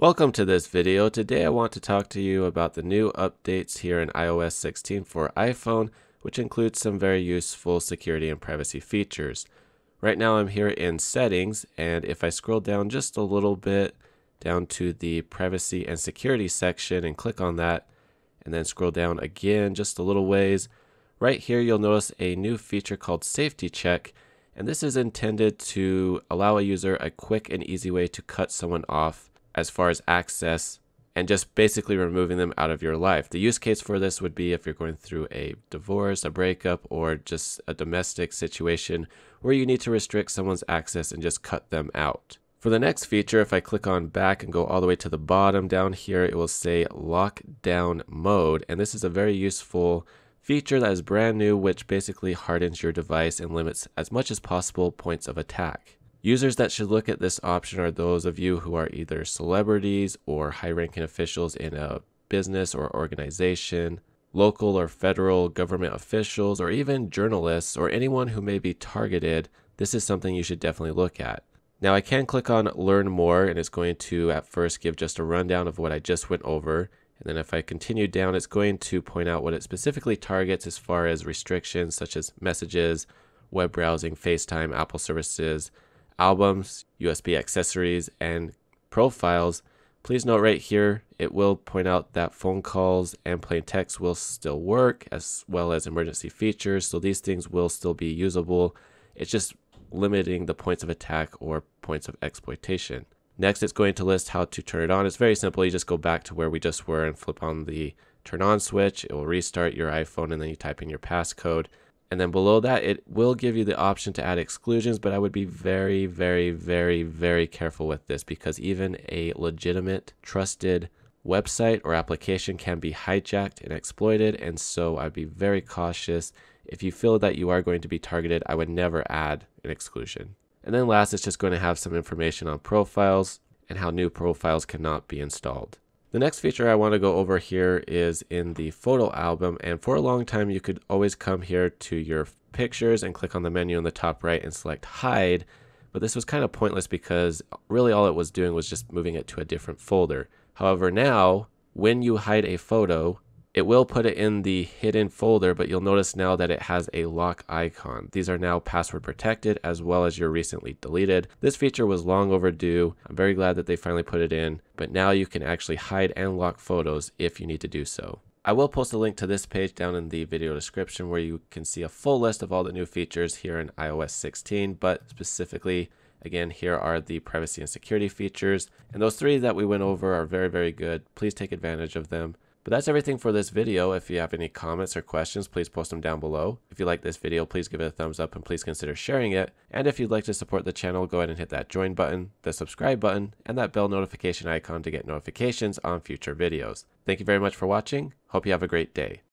Welcome to this video. Today I want to talk to you about the new updates here in iOS 16 for iPhone, which includes some very useful security and privacy features. Right now I'm here in Settings, and if I scroll down just a little bit down to the Privacy and Security section and click on that, and then scroll down again just a little ways, right here you'll notice a new feature called Safety Check, and this is intended to allow a user a quick and easy way to cut someone off as far as access and just basically removing them out of your life. The use case for this would be if you're going through a divorce, a breakup, or just a domestic situation where you need to restrict someone's access and just cut them out. For the next feature, if I click on back and go all the way to the bottom down here, it will say Lockdown Mode, and this is a very useful feature that is brand new, which basically hardens your device and limits as much as possible points of attack. Users that should look at this option are those of you who are either celebrities or high-ranking officials in a business or organization, local or federal government officials, or even journalists or anyone who may be targeted. This is something you should definitely look at. Now I can click on Learn More, and it's going to at first give just a rundown of what I just went over. And then if I continue down, it's going to point out what it specifically targets as far as restrictions such as messages, web browsing, FaceTime, Apple services, albums, USB accessories, and profiles. Please note right here, it will point out that phone calls and plain text will still work, as well as emergency features, so these things will still be usable. It's just limiting the points of attack or points of exploitation. Next, it's going to list how to turn it on. It's very simple. You just go back to where we just were and flip on the turn on switch. It will restart your iPhone, and then you type in your passcode. And then below that, it will give you the option to add exclusions, but I would be very, very, very, very careful with this, because even a legitimate, trusted website or application can be hijacked and exploited, and so I'd be very cautious. If you feel that you are going to be targeted, I would never add an exclusion. And then last, it's just going to have some information on profiles and how new profiles cannot be installed. The next feature I want to go over here is in the photo album, and for a long time you could always come here to your pictures and click on the menu in the top right and select hide, but this was kind of pointless because really all it was doing was just moving it to a different folder. However, now when you hide a photo, it will put it in the hidden folder, but you'll notice now that it has a lock icon. These are now password protected as well as your recently deleted. This feature was long overdue. I'm very glad that they finally put it in, but now you can actually hide and lock photos if you need to do so. I will post a link to this page down in the video description where you can see a full list of all the new features here in iOS 16, but specifically, again, here are the privacy and security features. And those three that we went over are very, very good. Please take advantage of them. But that's everything for this video. If you have any comments or questions, please post them down below. If you like this video, please give it a thumbs up and please consider sharing it. And if you'd like to support the channel, go ahead and hit that join button, the subscribe button, and that bell notification icon to get notifications on future videos. Thank you very much for watching. Hope you have a great day.